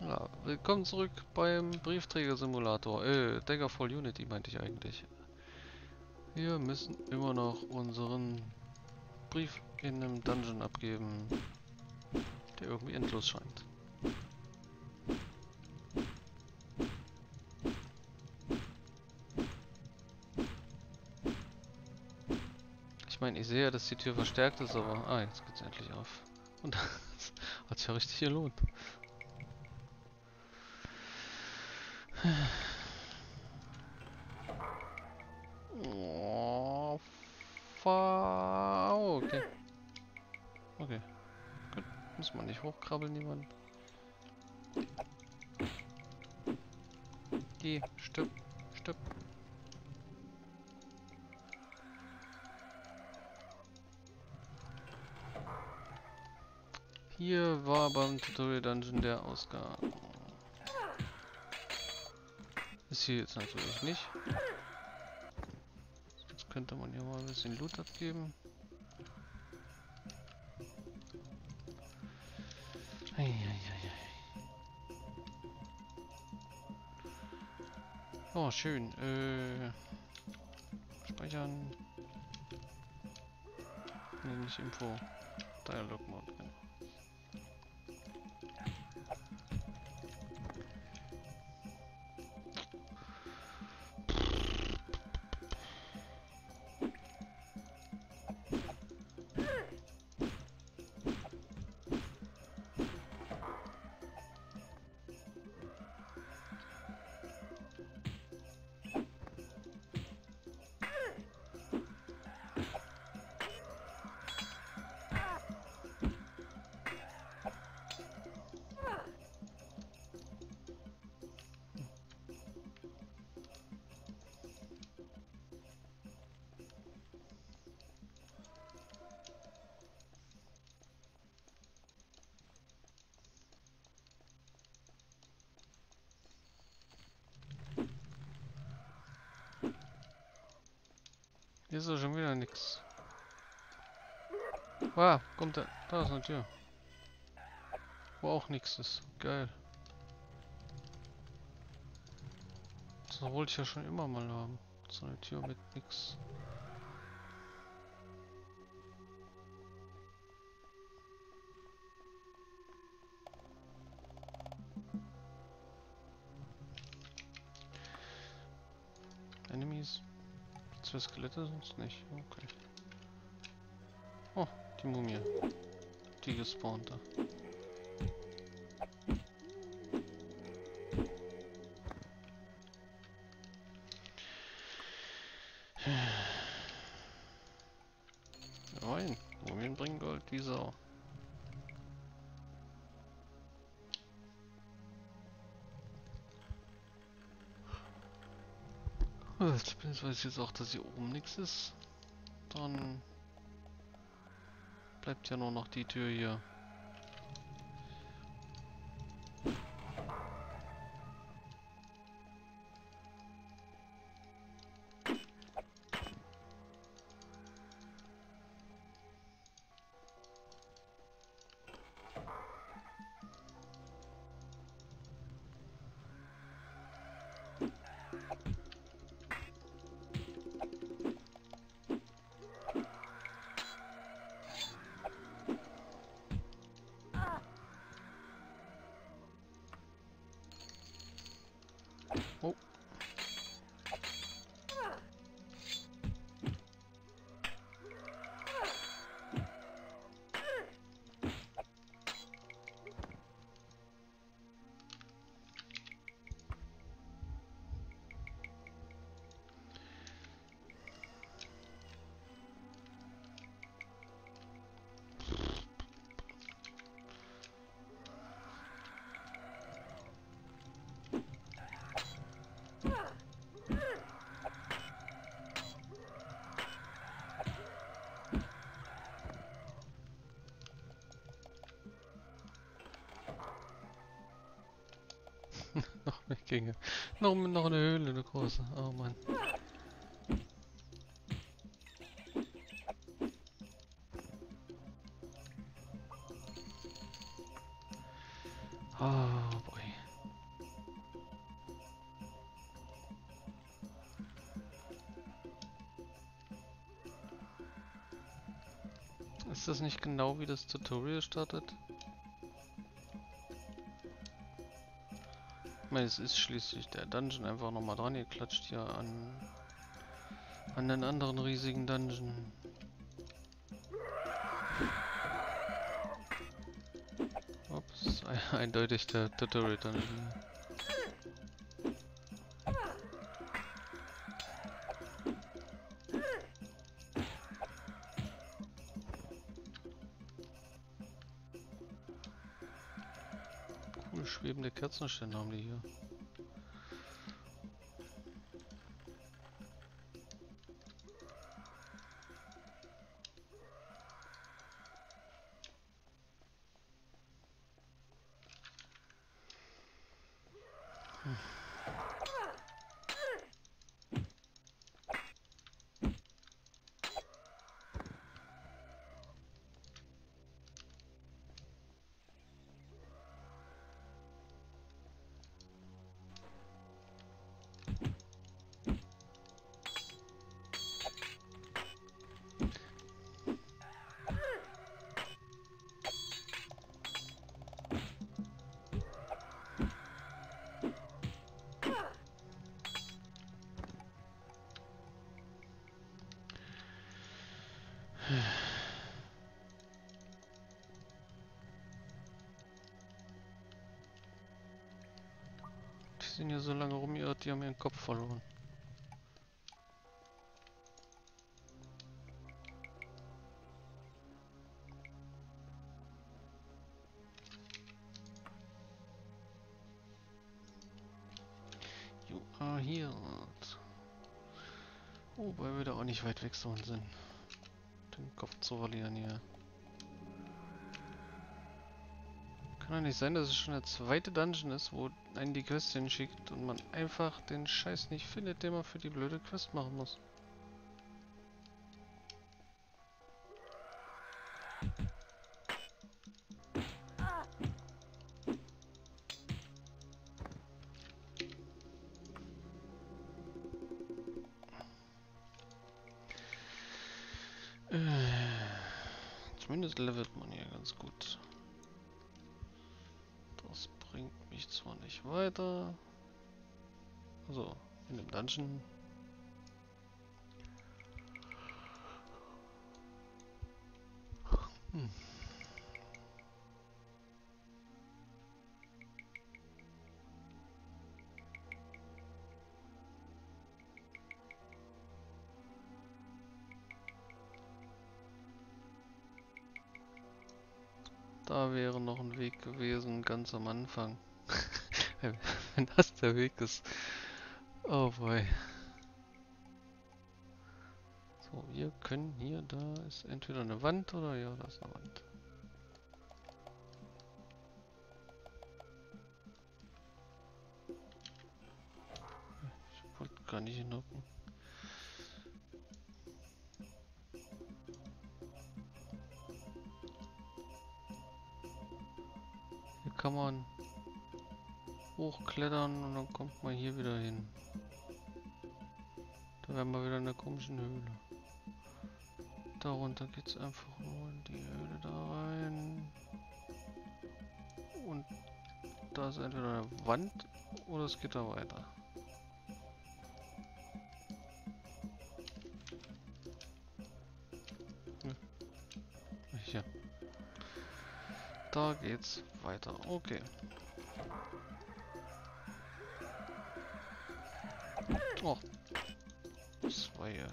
Ja, willkommen zurück beim Briefträgersimulator. Daggerfall Unity meinte ich eigentlich. Wir müssen immer noch unseren Brief in einem Dungeon abgeben, der irgendwie endlos scheint. Ich meine, ich sehe ja, dass die Tür verstärkt ist, aber... Ah, jetzt geht's endlich auf. Und das hat sich ja richtig gelohnt. Oh, okay. Okay. Gut. Muss man nicht hochkrabbeln, niemand. Geh, stirb, stirb. Hier war beim Tutorial Dungeon der Ausgang. Ist hier jetzt natürlich nicht. Jetzt könnte man hier mal ein bisschen Loot abgeben. Ei, ei, ei, ei. Oh, schön. Speichern. Nee, nicht Info. Dialogmod. Hier ist doch schon wieder nichts. Ah, kommt da. Da ist eine Tür. Wo auch nichts ist. Geil. Das wollte ich ja schon immer mal haben. So eine Tür mit nichts. Enemies. Zwei Skelette, sonst nicht. Okay. Oh, die Mumie. Die gespawnt da. Nein, Mumien bringen Gold wie Sau. Ich weiß jetzt auch, dass hier oben nichts ist. Dann bleibt ja nur noch die Tür hier. Noch mehr Gänge. Noch eine Höhle, eine große. Oh Mann. Oh boy. Ist das nicht genau wie das Tutorial startet? Ich meine, es ist schließlich der Dungeon einfach nochmal dran geklatscht hier an den anderen riesigen Dungeon. Ups, eindeutig der Tutorial Dungeon. Schwebende Kerzenständer haben die hier. Die sind ja so lange rumirrt, die haben ihren Kopf verloren. You are healed. Oh, weil wir da auch nicht weit weg sollen sind. Den Kopf zu verlieren hier. Kann doch nicht sein, dass es schon der zweite Dungeon ist, wo einen die Quest hinschickt und man einfach den Scheiß nicht findet, den man für die blöde Quest machen muss. Zumindest levelt man hier ganz gut. Das bringt mich zwar nicht weiter. Also, in dem Dungeon. Da wäre noch ein Weg gewesen, ganz am Anfang. Wenn das der Weg ist. Oh boy. So, wir können hier, da ist entweder eine Wand oder ja, da ist eine Wand. Ich wollte gar nicht hinhocken. Kann man hochklettern und dann kommt man hier wieder hin. Da werden wir wieder in der komischen Höhle. Darunter geht es einfach nur in die Höhle da rein. Und da ist entweder eine Wand oder es geht da weiter. Hier. Da geht's weiter. Okay. Oh. Das war ja.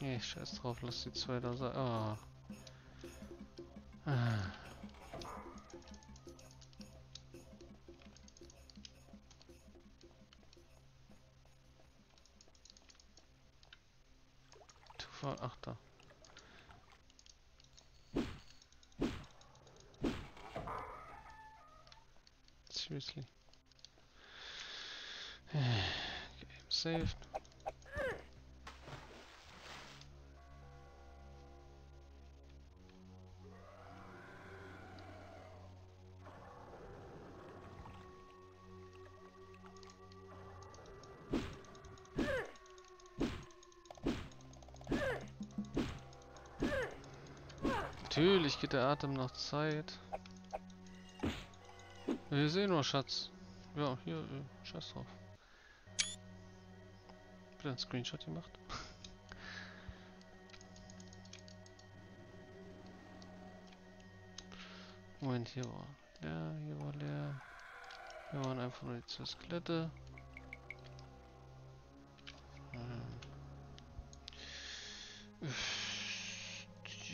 Nee, scheiß drauf, lass die zwei da sein. Ah. Ah. Ach da. Seriously. Game saved. Natürlich geht der Atem noch Zeit. Wir sehen nur, Schatz. Ja, hier, scheiß drauf. Hab wieder einen Screenshot gemacht. Moment, hier war leer, hier war leer. Hier waren einfach nur die 2 Skelette.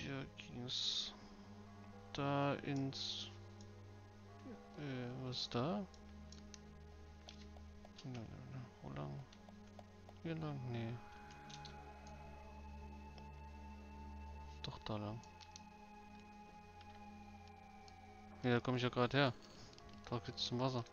Hier ging es da ins... was ist da? Wo lang? Hier lang? Nee. Doch da lang. Ja, da komme ich ja gerade her. Da geht's zum Wasser.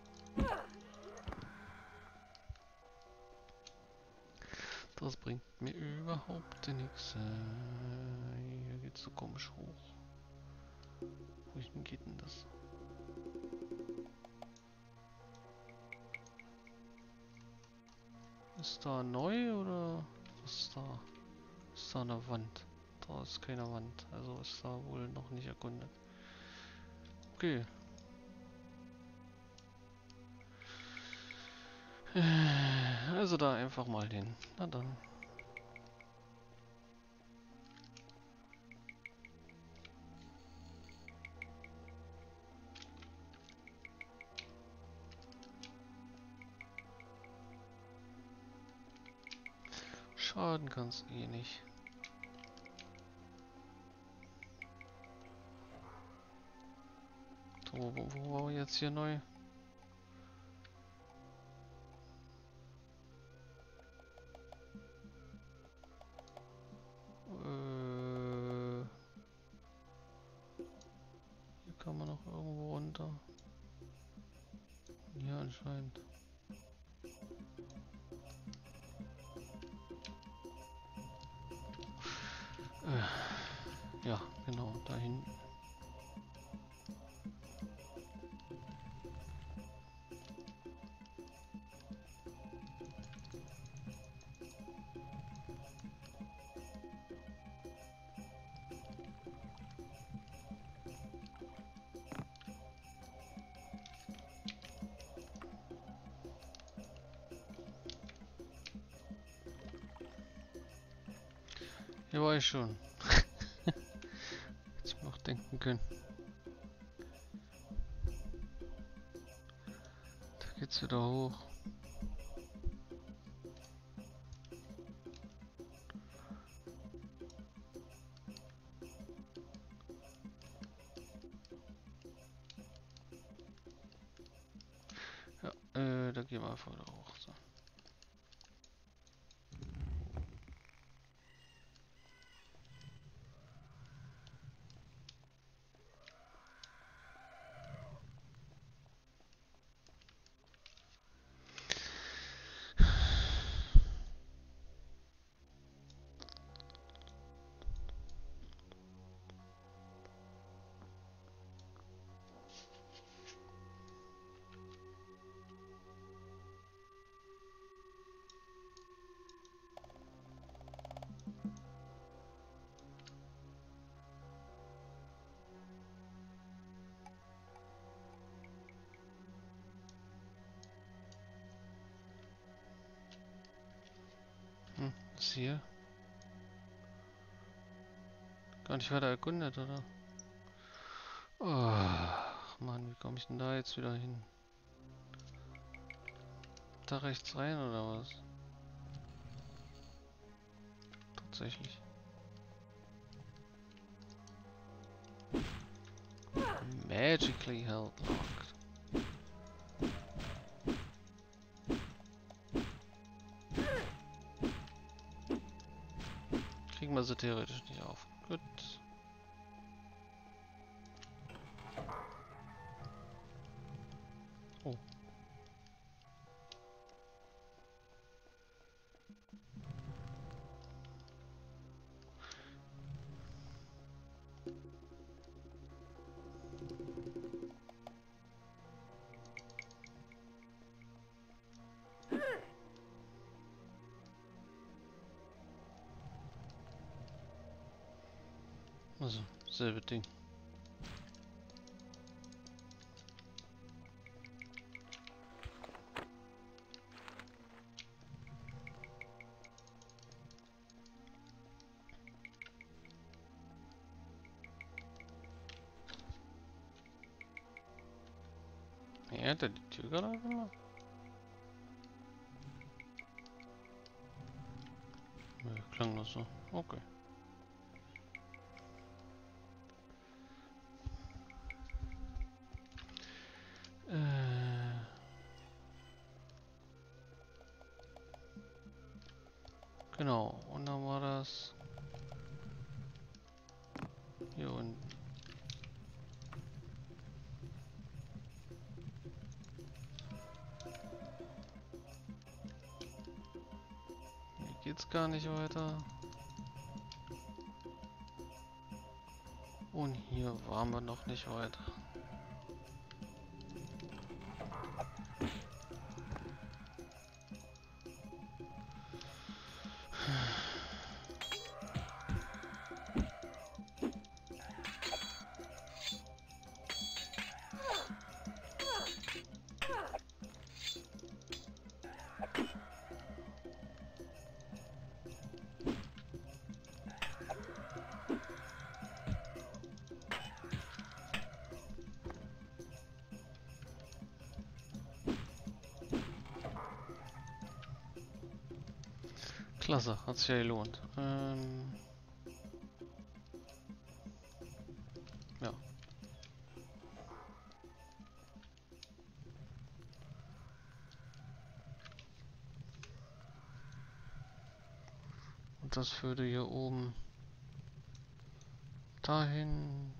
Das bringt mir überhaupt nichts. Hier geht's so komisch hoch. Wohin geht denn das? Ist da neu oder was ist da? Ist da eine Wand? Da ist keine Wand. Also ist da wohl noch nicht erkundet. Okay. Also da einfach mal hin. Na dann. Schaden kann's eh nicht. So, wo war jetzt hier neu? Hier kann man noch irgendwo runter. Ja, anscheinend. Ja, genau, da hinten. Hier war ich schon. Hätte ich mir auch denken können. Da geht's wieder hoch. Ja, da gehen wir einfach wieder hoch. So. Hier gar nicht weiter erkundet, oder? Ach man, wie komme ich denn da jetzt wieder hin? Da rechts rein oder was? Tatsächlich. Magically held locked. Also theoretisch nicht auf. Gut. Oh. Selbe Ding. Ja, da die Tür gerade einfach mal. Ja, klang das so. Okay. Genau, und dann war das hier unten. Hier geht's gar nicht weiter. Und hier waren wir noch nicht weiter. Klasse, hat sich ja gelohnt. Ja. Und das würde hier oben dahin.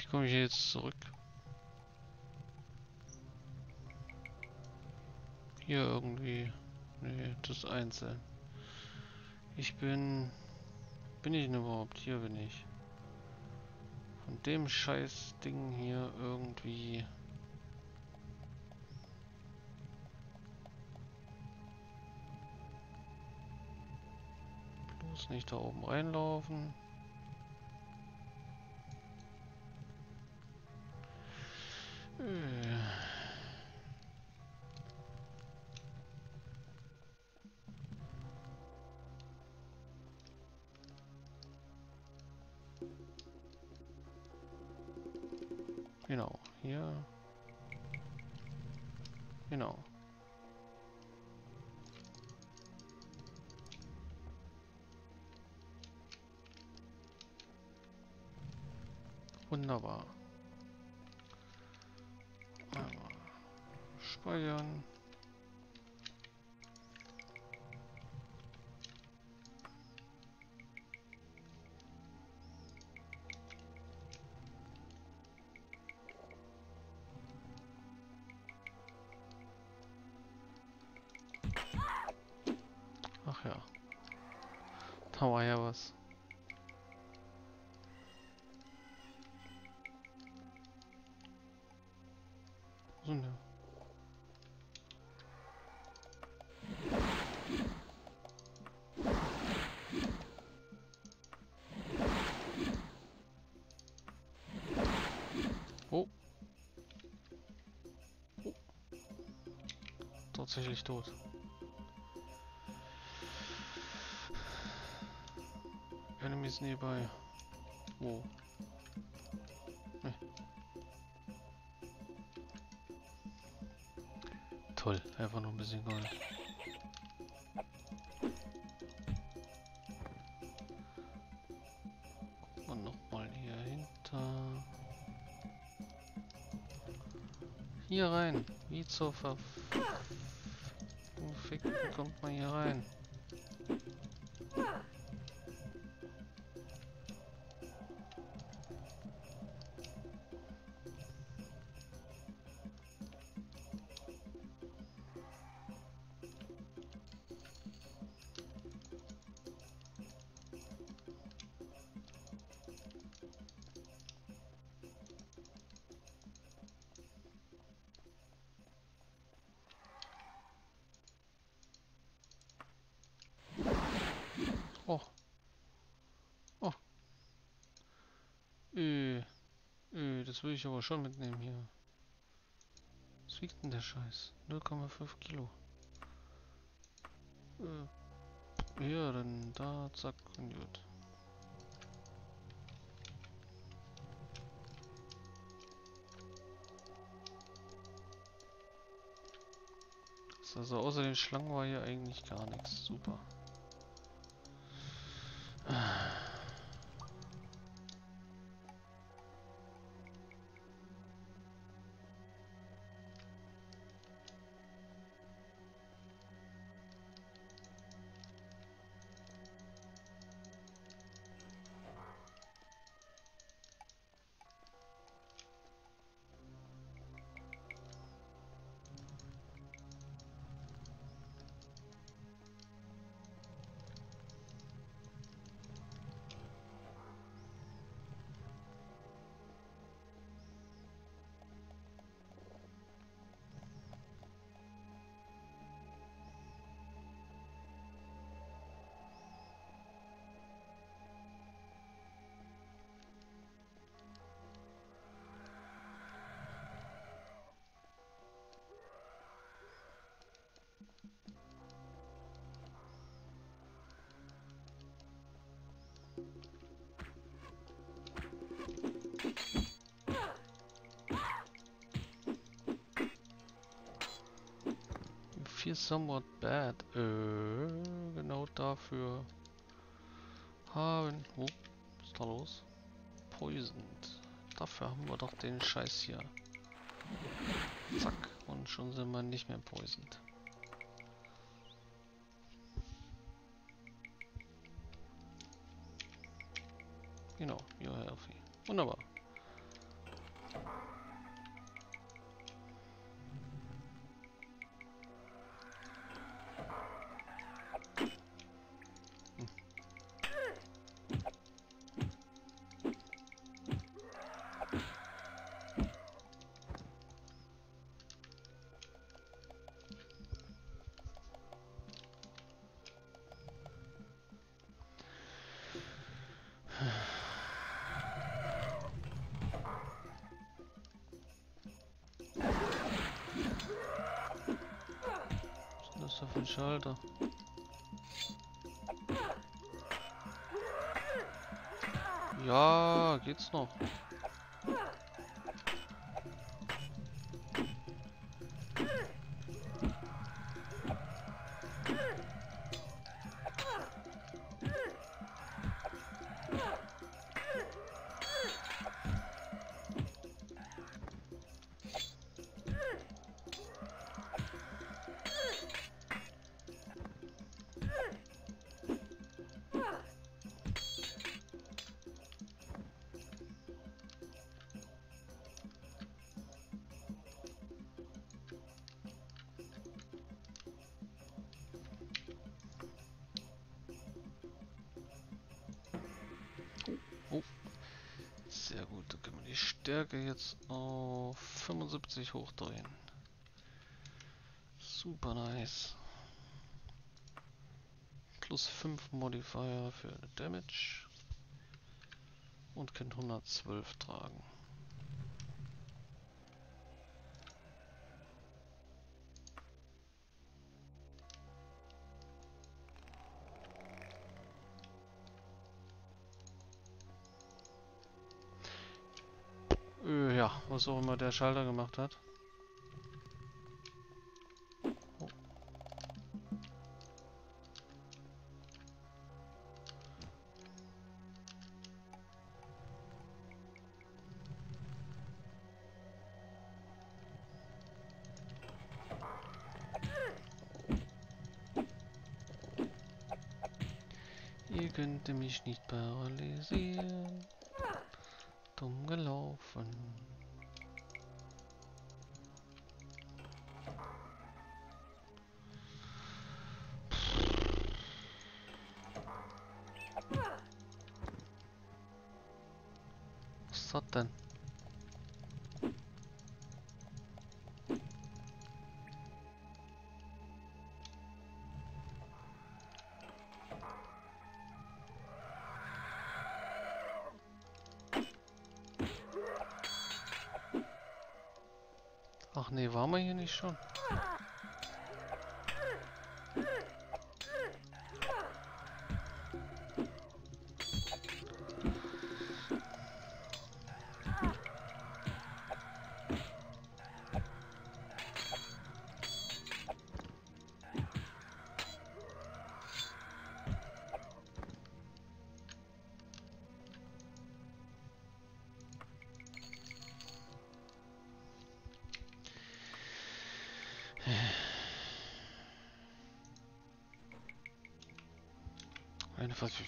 Wie komme ich jetzt zurück? Hier irgendwie. Nee, das einzeln. Ich bin... Bin ich denn überhaupt? Hier bin ich. Von dem scheiß Ding hier irgendwie... Bloß nicht da oben reinlaufen. Genau, hier. Genau. Wunderbar. Speichern. Ach ja. Da war ja was. So, ne. Tatsächlich tot. Enemies nearby. Wo? Nee. Toll, einfach noch ein bisschen Gold. Und nochmal hier hinter. hier rein? Wie zur Ficken kommt man hier rein? Das will ich aber schon mitnehmen hier. Was wiegt denn der Scheiß? 0,5 Kilo. Ja, dann da, zack und gut. Also außer den Schlangen war hier eigentlich gar nichts. Super. Somewhat bad. Genau dafür haben. Wo ist da los? Poisoned. Dafür haben wir doch den Scheiß hier. Zack. Und schon sind wir nicht mehr poisoned. Genau, you're healthy. Wunderbar. Schalter. Ja, geht's noch. Sehr gut, da können wir die Stärke jetzt auf 75 hochdrehen. Super nice. Plus 5 Modifier für Damage. Und könnt 112 tragen. Ja, was auch immer der Schalter gemacht hat. Oh. könnte mich nicht paralysieren. Dumm gelaufen. Was ist das denn? Ach nee, waren wir hier nicht schon?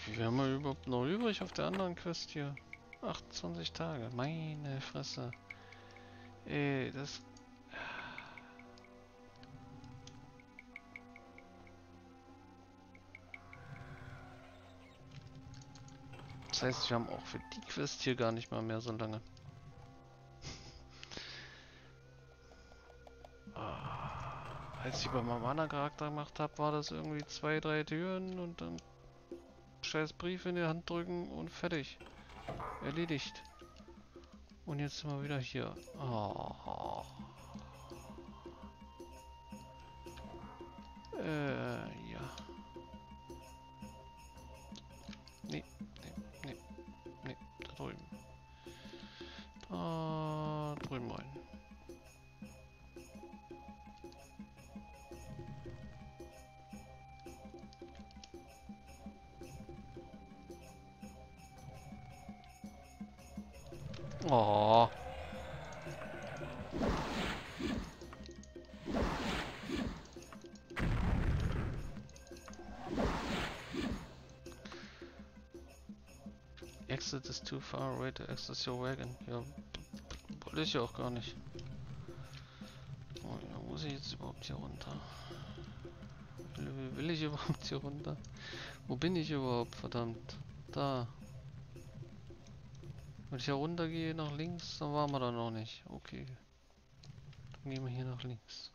Wie haben wir überhaupt noch übrig auf der anderen Quest hier? 28 Tage, meine Fresse. Ey, das... Das heißt, wir haben auch für die Quest hier gar nicht mal mehr so lange. Als ich bei meinem anderen Charakter gemacht habe, war das irgendwie 2, 3 Türen und dann... scheiß Brief in die Hand drücken und fertig. Erledigt. Und jetzt sind wir wieder hier. Oh. Ja. Nee. Da drüben. Da drüben rein. Oh. Exit is too far away to access your wagon. Ja, wollte ich ja auch gar nicht. Oh, ja, muss ich jetzt überhaupt hier runter? Will ich überhaupt hier runter? Wo bin ich überhaupt? Verdammt. Da. Wenn ich hier runter gehe nach links, dann waren wir da noch nicht. Okay. Dann gehen wir hier nach links.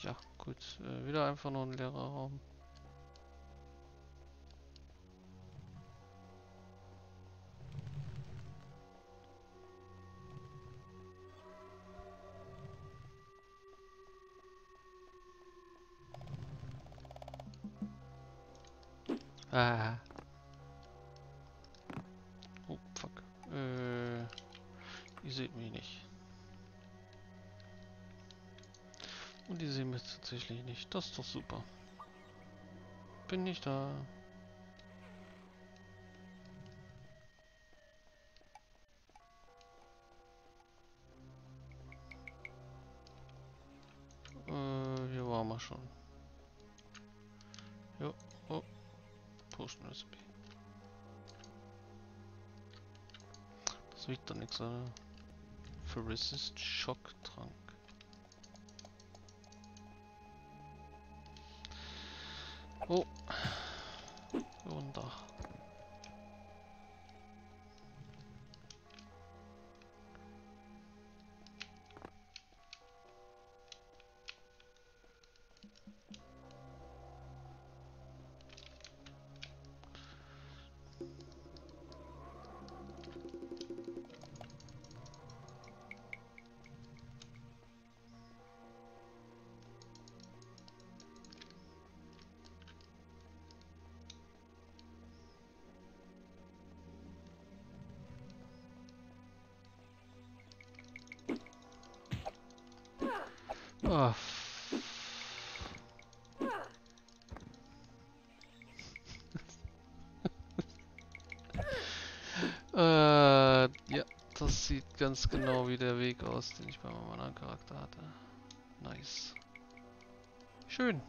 Ja, gut. Wieder einfach nur ein leerer Raum. Ah. Oh, fuck. Ihr seht mich nicht. Und die sehen mich tatsächlich nicht. Das ist doch super. Bin nicht da. Hier waren wir schon. Jo, oh. Post-Recipe. Das riecht doch nichts, oder? Für Resist-Schock-Trank. Oh. Und da. Oh. sieht ganz genau wie der Weg aus, den ich bei meinem anderen Charakter hatte. Nice. Schön.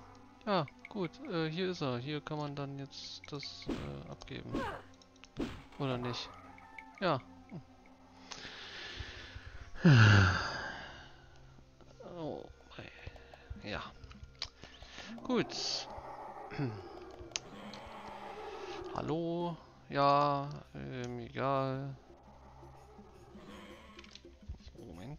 Ja, gut. Hier ist er. Hier kann man dann jetzt das abgeben. Oder nicht? Ja. Oh, ja. Gut. Hallo? Ja, egal. Moment.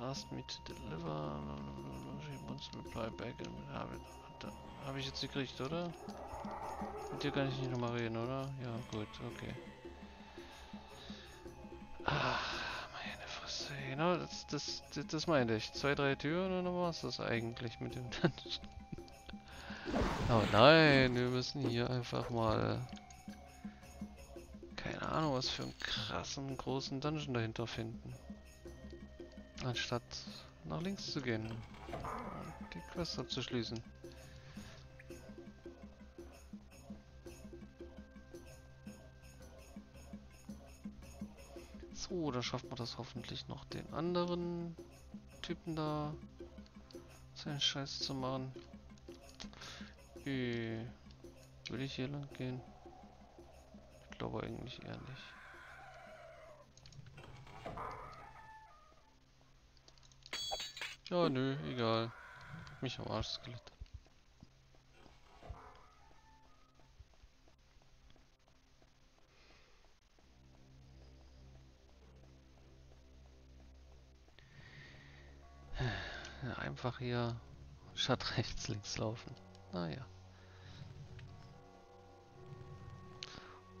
Asked me to deliver. She wants to reply back. Habe ich jetzt gekriegt, oder? Mit dir kann ich nicht nochmal reden, oder? Ja, gut, okay. Ach, meine Fresse. Genau, das meinte ich. 2, 3 Türen und dann war es das eigentlich mit dem Dungeon. Oh nein, wir müssen hier einfach mal... Keine Ahnung, was für einen krassen, großen Dungeon dahinter finden. Anstatt nach links zu gehen und die Quest abzuschließen. So, da schafft man das hoffentlich noch, den anderen Typen da seinen Scheiß zu machen. Will ich hier lang gehen? Ich glaube eigentlich eher nicht. Ja, nö, egal. Mich am Arsch, Skelett. Einfach hier statt rechts links laufen. Naja.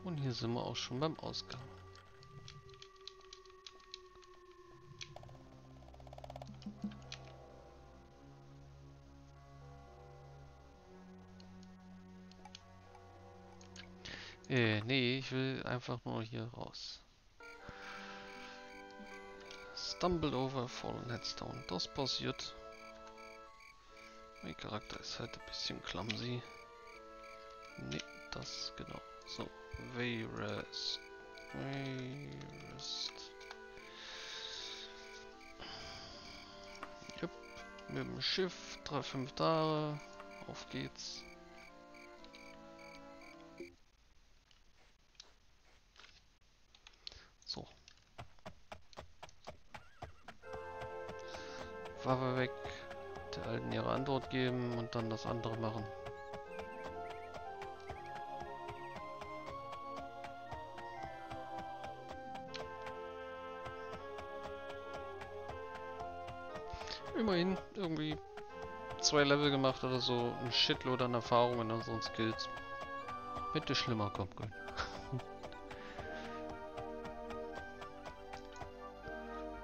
Und hier sind wir auch schon beim Ausgang. Nee, ich will einfach nur hier raus. Stumbled over fallen headstone. Das passiert. Mein Charakter ist halt ein bisschen clumsy. Nee, das genau. So, Wayrest. Wayrest. Jupp. Mit dem Schiff, 3-5 Tage. Auf geht's. Waffe weg, der Alten ihre Antwort geben und dann das andere machen. Immerhin irgendwie 2 Level gemacht oder so, ein Shitload an Erfahrung in unseren Skills. Bitte schlimmer kommen können.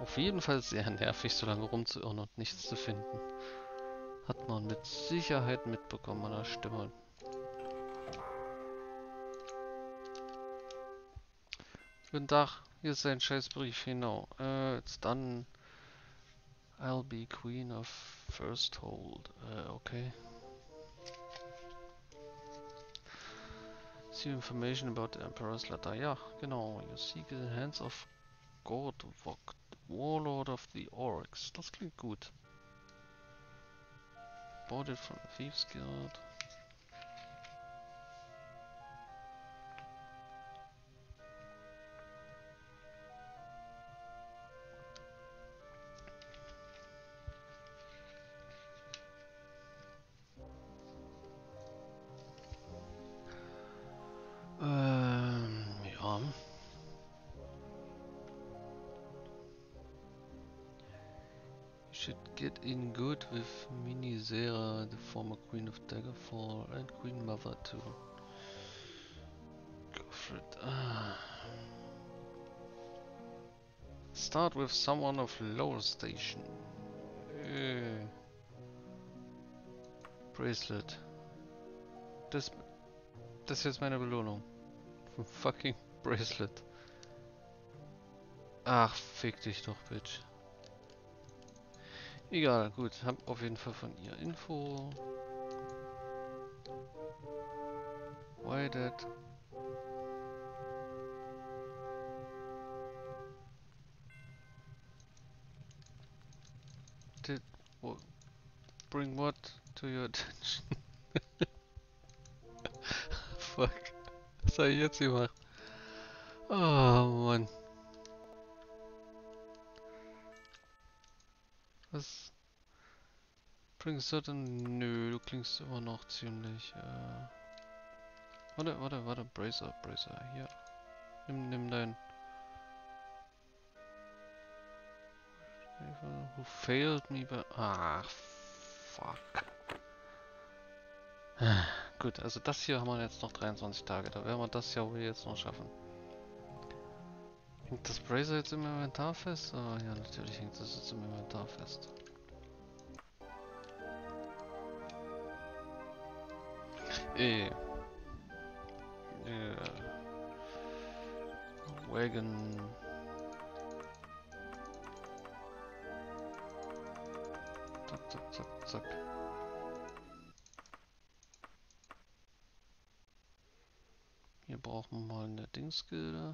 Auf jeden Fall sehr nervig, so lange rumzuirren und nichts zu finden. Hat man mit Sicherheit mitbekommen meiner Stimme. Guten Tag, hier ist ein Scheißbrief, genau. It's done. I'll be Queen of First Hold. Okay. See information about the Emperor's Letter. Ja, genau. You seek the hands of God Vogt. Warlord of the Oryx. Das klingt gut. Bought it from the Thieves Guild. Ja. Should get in good with Minisera, the former Queen of Daggerfall and Queen Mother too. Go for it. Start with someone of lower station. Bracelet. Das ist jetzt meine Belohnung. Fucking Bracelet. Ach, fick dich doch, Bitch. Egal, gut, hab auf jeden Fall von ihr Info. Why that? Bring what to your attention? Fuck. Was habe ich jetzt gemacht? Oh Mann. Was? Bringst du denn? Nö, du klingst immer noch ziemlich. Warte, brace up, hier. Nimm dein. Who failed me by. Ach, fuck. Gut, also das hier haben wir jetzt noch 23 Tage. Da werden wir das ja wohl jetzt noch schaffen. Hängt das Bracer jetzt im Inventar fest? Oh ja, natürlich hängt das jetzt im Inventar fest. Wagon. Zack. Hier brauchen wir mal eine Dingsgilde.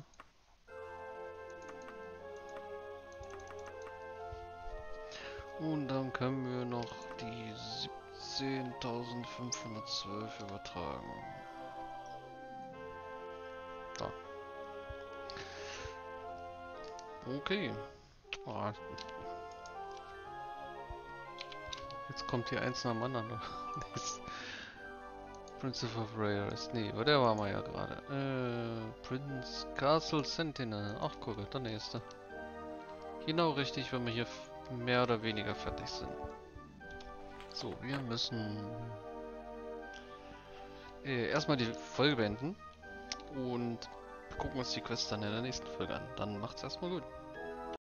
Und dann können wir noch die 17.512 übertragen. Da. Okay. Oh. Jetzt kommt hier eins nach dem anderen. Prince of Wayrest. Nee, aber der war mal ja gerade. Prince Castle Sentinel. Ach guck, der nächste. Genau richtig, wenn wir hier mehr oder weniger fertig sind. So, wir müssen erstmal die Folge beenden und gucken uns die Quest dann in der nächsten Folge an. Dann macht's erstmal gut.